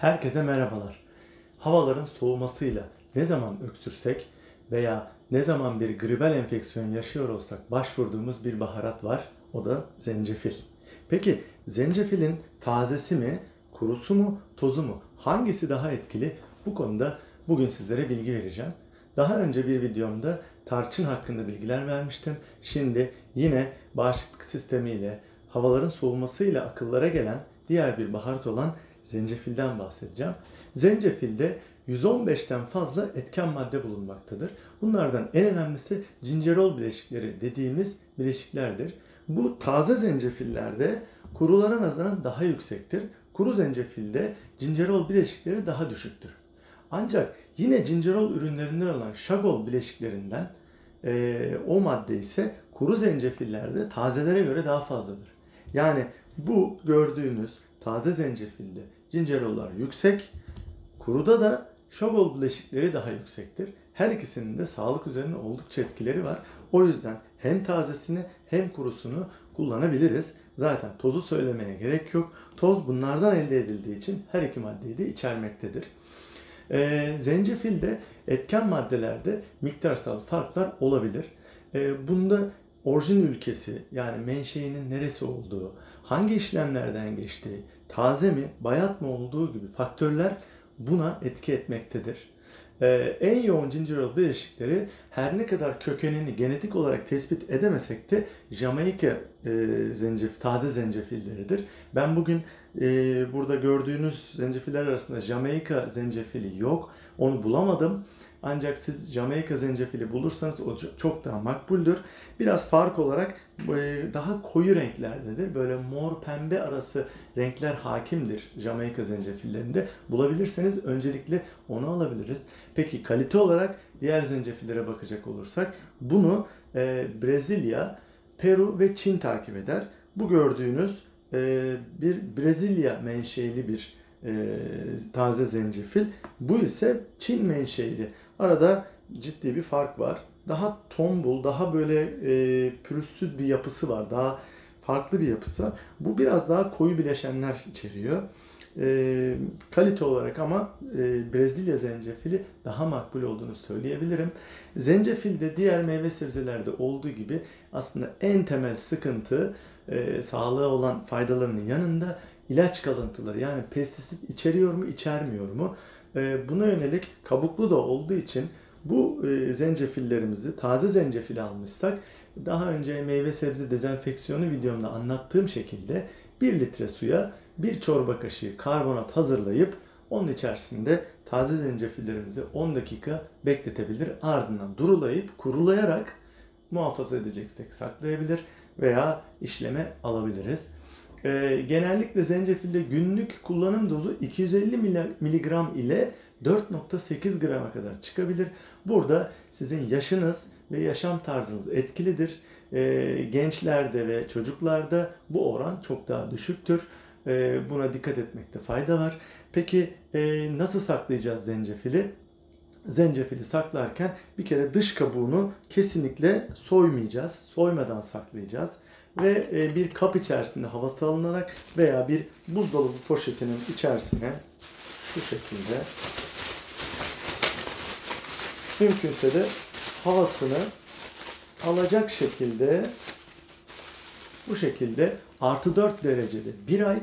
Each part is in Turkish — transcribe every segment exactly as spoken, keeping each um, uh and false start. Herkese merhabalar. Havaların soğumasıyla ne zaman öksürsek veya ne zaman bir gribel enfeksiyon yaşıyor olsak başvurduğumuz bir baharat var. O da zencefil. Peki zencefilin tazesi mi, kurusu mu, tozu mu? Hangisi daha etkili? Bu konuda bugün sizlere bilgi vereceğim. Daha önce bir videomda tarçın hakkında bilgiler vermiştim. Şimdi yine bağışıklık sistemiyle, havaların soğumasıyla akıllara gelen diğer bir baharat olan zencefilden bahsedeceğim. Zencefilde yüz on beşten fazla etken madde bulunmaktadır. Bunlardan en önemlisi gingerol bileşikleri dediğimiz bileşiklerdir. Bu taze zencefillerde kurulara nazaran daha yüksektir. Kuru zencefilde gingerol bileşikleri daha düşüktür. Ancak yine gingerol ürünlerinden olan shogaol bileşiklerinden e, o madde ise kuru zencefillerde tazelere göre daha fazladır. Yani bu gördüğünüz taze zencefilde gingerollar yüksek, kuruda da shogaol bileşikleri daha yüksektir. Her ikisinin de sağlık üzerine oldukça etkileri var. O yüzden hem tazesini hem kurusunu kullanabiliriz. Zaten tozu söylemeye gerek yok. Toz bunlardan elde edildiği için her iki maddeyi de içermektedir. Ee, zencefilde etken maddelerde miktarsal farklar olabilir. Ee, bunda orijin ülkesi, yani menşeinin neresi olduğu, hangi işlemlerden geçtiği, taze mi, bayat mı olduğu gibi faktörler buna etki etmektedir. Ee, en yoğun gingerol bileşikleri her ne kadar kökenini genetik olarak tespit edemesek de Jamaika e, zencefil, taze zencefilleridir. Ben bugün e, burada gördüğünüz zencefiller arasında Jamaika zencefili yok. Onu bulamadım. Ancak siz Jamaika zencefili bulursanız o çok daha makbuldür. Biraz fark olarak daha koyu renklerdedir. Böyle mor pembe arası renkler hakimdir Jamaika zencefillerinde. Bulabilirseniz öncelikle onu alabiliriz. Peki kalite olarak diğer zencefillere bakacak olursak bunu Brezilya, Peru ve Çin takip eder. Bu gördüğünüz bir Brezilya menşeli bir taze zencefil. Bu ise Çin menşeli. Arada ciddi bir fark var. Daha tombul, daha böyle e, pürüzsüz bir yapısı var. Daha farklı bir yapısı var. Bu biraz daha koyu bileşenler içeriyor. E, kalite olarak ama e, Brezilya zencefili daha makbul olduğunu söyleyebilirim. Zencefilde diğer meyve sebzelerde olduğu gibi aslında en temel sıkıntı e, sağlığa olan faydalarının yanında ilaç kalıntıları, yani pestisit içeriyor mu, içermiyor mu? Buna yönelik kabuklu da olduğu için bu zencefillerimizi, taze zencefil almışsak, daha önce meyve sebze dezenfeksiyonu videomda anlattığım şekilde bir litre suya bir çorba kaşığı karbonat hazırlayıp onun içerisinde taze zencefillerimizi on dakika bekletebilir. Ardından durulayıp kurulayarak muhafaza edeceksek saklayabilir veya işleme alabiliriz. Ee, genellikle zencefilde günlük kullanım dozu iki yüz elli miligram ile dört nokta sekiz grama kadar çıkabilir. Burada sizin yaşınız ve yaşam tarzınız etkilidir. Ee, gençlerde ve çocuklarda bu oran çok daha düşüktür. Ee, buna dikkat etmekte fayda var. Peki e, nasıl saklayacağız zencefili? Zencefili saklarken bir kere dış kabuğunu kesinlikle soymayacağız. Soymadan saklayacağız. Ve bir kap içerisinde havası alınarak veya bir buzdolabı poşetinin içerisine bu şekilde, mümkünse de havasını alacak şekilde, bu şekilde artı dört derecede bir ay,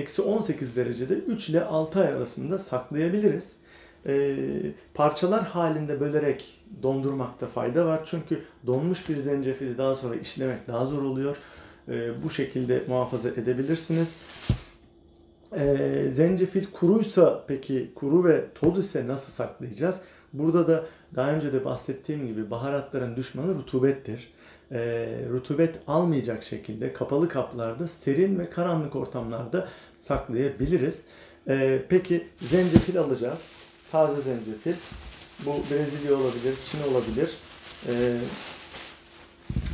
eksi on sekiz derecede üç ile altı ay arasında saklayabiliriz. E, parçalar halinde bölerek dondurmakta fayda var. Çünkü donmuş bir zencefili daha sonra işlemek daha zor oluyor. E, bu şekilde muhafaza edebilirsiniz. E, zencefil kuruysa, peki kuru ve toz ise nasıl saklayacağız? Burada da daha önce de bahsettiğim gibi baharatların düşmanı rutubettir. E, rutubet almayacak şekilde kapalı kaplarda, serin ve karanlık ortamlarda saklayabiliriz. E, peki zencefil alacağız. Taze zencefil. Bu Brezilya olabilir, Çin olabilir. Ee,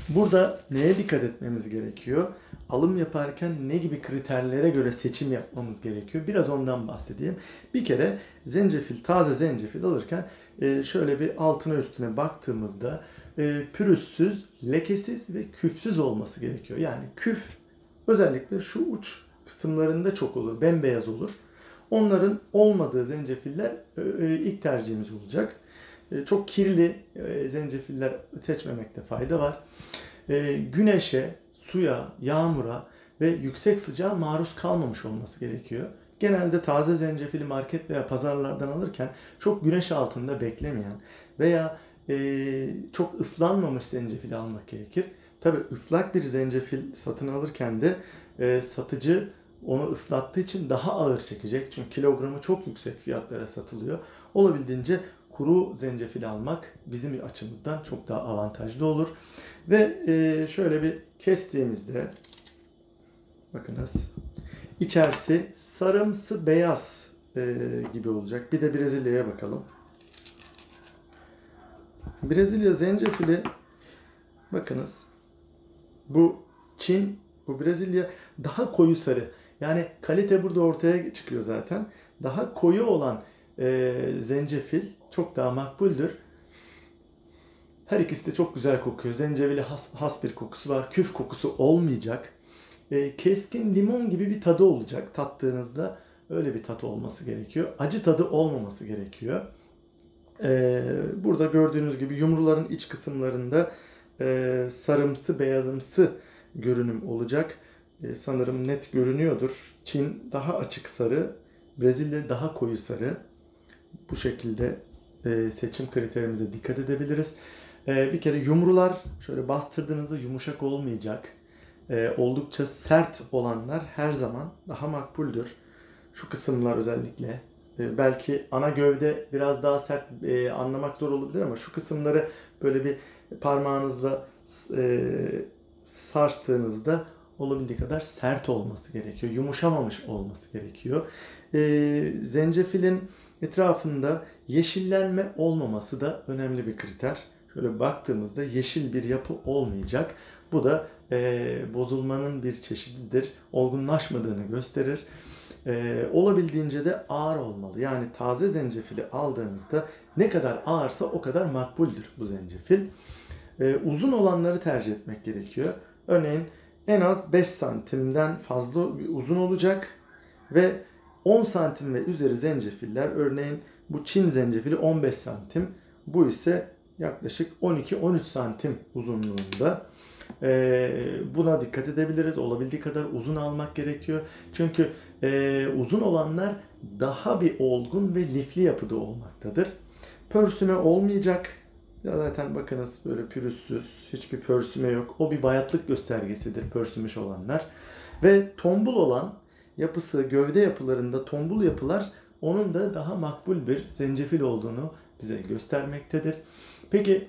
burada neye dikkat etmemiz gerekiyor? Alım yaparken ne gibi kriterlere göre seçim yapmamız gerekiyor? Biraz ondan bahsedeyim. Bir kere zencefil, taze zencefil alırken e, şöyle bir altına üstüne baktığımızda e, pürüzsüz, lekesiz ve küfsüz olması gerekiyor. Yani küf özellikle şu uç kısımlarında çok olur, bembeyaz olur. Onların olmadığı zencefiller ilk tercihimiz olacak. Çok kirli zencefiller seçmemekte fayda var. Güneşe, suya, yağmura ve yüksek sıcağa maruz kalmamış olması gerekiyor. Genelde taze zencefili market veya pazarlardan alırken çok güneş altında beklemeyen veya çok ıslanmamış zencefili almak gerekir. Tabii ıslak bir zencefil satın alırken de satıcı onu ıslattığı için daha ağır çekecek. Çünkü kilogramı çok yüksek fiyatlara satılıyor. Olabildiğince kuru zencefil almak bizim açımızdan çok daha avantajlı olur. Ve şöyle bir kestiğimizde bakınız içerisi sarımsı beyaz gibi olacak. Bir de Brezilya'ya bakalım. Brezilya zencefili bakınız bu Çin, bu Brezilya daha koyu sarı. Yani kalite burada ortaya çıkıyor zaten. Daha koyu olan e, zencefil çok daha makbuldür. Her ikisi de çok güzel kokuyor. Zencefili has, has bir kokusu var. Küf kokusu olmayacak. E, keskin limon gibi bir tadı olacak. Tattığınızda öyle bir tat olması gerekiyor. Acı tadı olmaması gerekiyor. E, burada gördüğünüz gibi yumruların iç kısımlarında e, sarımsı, beyazımsı görünüm olacak. Ee, sanırım net görünüyordur. Çin daha açık sarı, Brezilya daha koyu sarı. Bu şekilde e, seçim kriterimize dikkat edebiliriz. E, bir kere yumrular şöyle bastırdığınızda yumuşak olmayacak. E, oldukça sert olanlar her zaman daha makbuldür. Şu kısımlar özellikle. E, belki ana gövde biraz daha sert, e, anlamak zor olabilir ama şu kısımları böyle bir parmağınızla e, sarstığınızda olabildiği kadar sert olması gerekiyor. Yumuşamamış olması gerekiyor. Ee, zencefilin etrafında yeşillenme olmaması da önemli bir kriter. Şöyle baktığımızda yeşil bir yapı olmayacak. Bu da e, bozulmanın bir çeşididir. Olgunlaşmadığını gösterir. E, olabildiğince de ağır olmalı. Yani taze zencefili aldığınızda ne kadar ağırsa o kadar makbuldür bu zencefil. Ee, uzun olanları tercih etmek gerekiyor. Örneğin en az beş santimden fazla uzun olacak ve on santim ve üzeri zencefiller, örneğin bu Çin zencefili on beş santim, bu ise yaklaşık on iki on üç santim uzunluğunda. Ee, buna dikkat edebiliriz. Olabildiği kadar uzun almak gerekiyor. Çünkü e, uzun olanlar daha bir olgun ve lifli yapıda olmaktadır. Pörsüme olmayacak. Ya zaten bakınız böyle pürüzsüz, hiçbir pörsüme yok. O bir bayatlık göstergesidir pörsümüş olanlar. Ve tombul olan yapısı, gövde yapılarında tombul yapılar onun da daha makbul bir zencefil olduğunu bize göstermektedir. Peki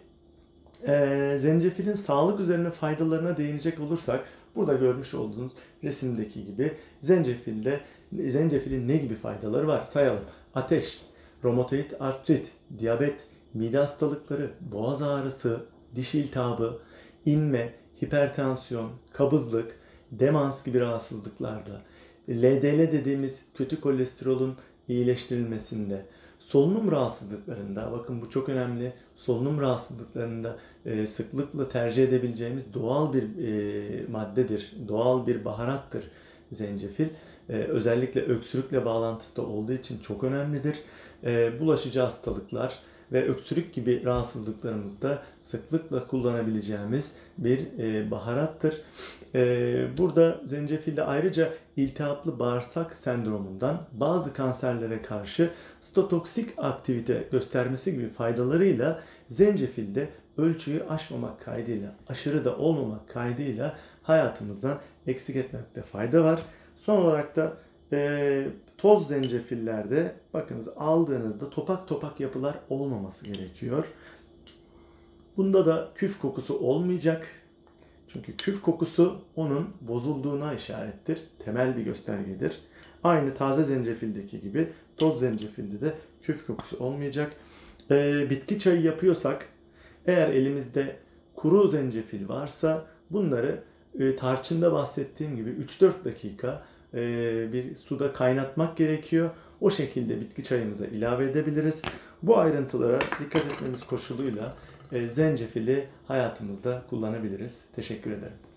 e, zencefilin sağlık üzerine faydalarına değinecek olursak, burada görmüş olduğunuz resimdeki gibi zencefilde zencefilin ne gibi faydaları var sayalım. Ateş, romatoid artrit, diyabet, mide hastalıkları, boğaz ağrısı, diş iltihabı, inme, hipertansiyon, kabızlık, demans gibi rahatsızlıklarda, L D L dediğimiz kötü kolesterolün iyileştirilmesinde, solunum rahatsızlıklarında, bakın bu çok önemli, solunum rahatsızlıklarında e, sıklıkla tercih edebileceğimiz doğal bir e, maddedir, doğal bir baharattır zencefil. E, özellikle öksürükle bağlantısı da olduğu için çok önemlidir. E, bulaşıcı hastalıklar ve öksürük gibi rahatsızlıklarımızda sıklıkla kullanabileceğimiz bir baharattır. Burada zencefilde ayrıca iltihaplı bağırsak sendromundan bazı kanserlere karşı sitotoksik aktivite göstermesi gibi faydalarıyla zencefilde ölçüyü aşmamak kaydıyla, aşırı da olmamak kaydıyla hayatımızdan eksik etmekte fayda var. Son olarak da E, toz zencefillerde bakınız aldığınızda topak topak yapılar olmaması gerekiyor. Bunda da küf kokusu olmayacak. Çünkü küf kokusu onun bozulduğuna işarettir. Temel bir göstergedir. Aynı taze zencefildeki gibi toz zencefilde de küf kokusu olmayacak. E, bitki çayı yapıyorsak, eğer elimizde kuru zencefil varsa bunları e, tarçında bahsettiğim gibi üç dört dakika bir suda kaynatmak gerekiyor. O şekilde bitki çayımıza ilave edebiliriz. Bu ayrıntılara dikkat etmemiz koşuluyla zencefili hayatımızda kullanabiliriz. Teşekkür ederim.